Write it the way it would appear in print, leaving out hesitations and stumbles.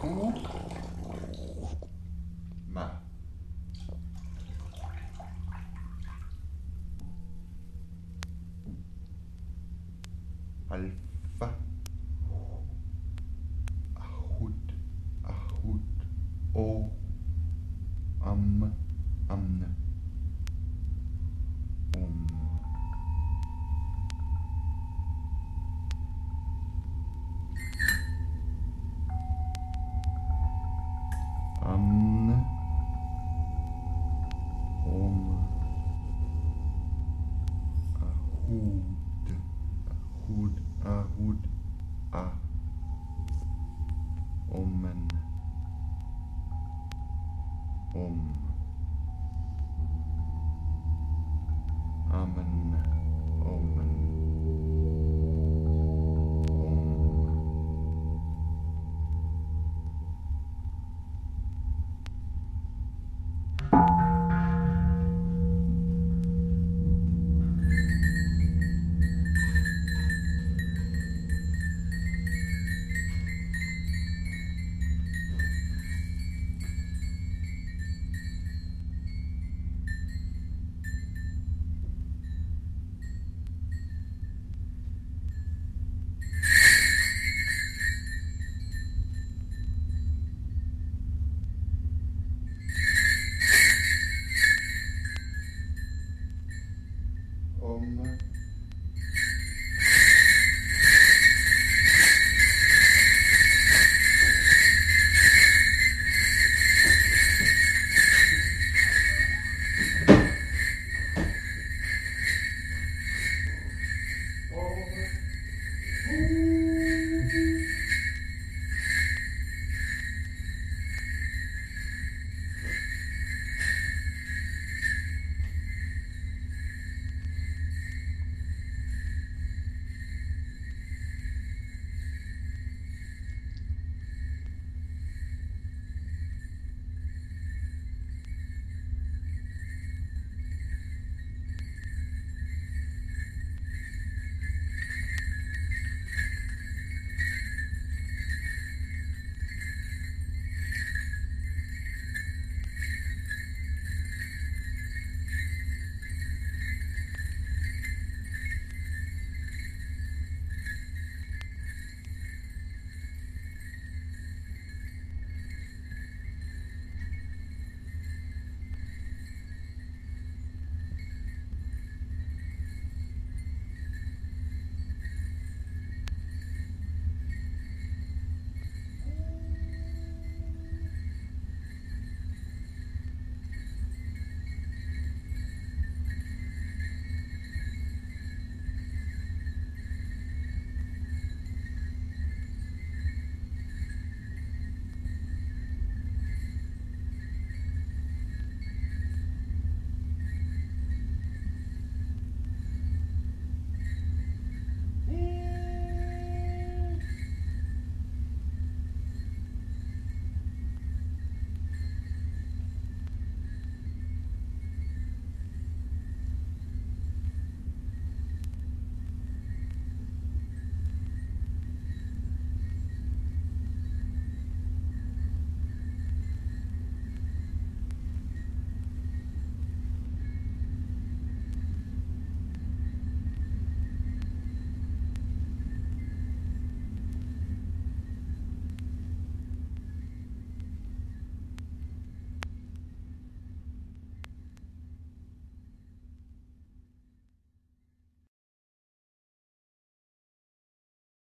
Congo. Mal. Alpha. Ahud. Ahud. O. Am. Amne. Omen.